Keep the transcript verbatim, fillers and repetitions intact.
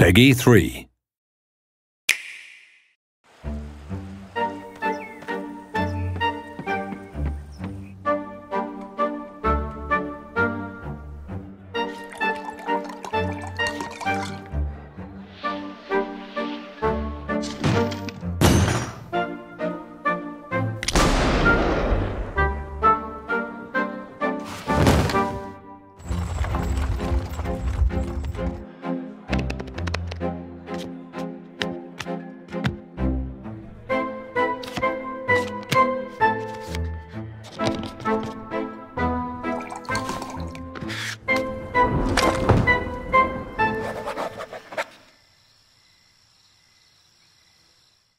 Peggy three.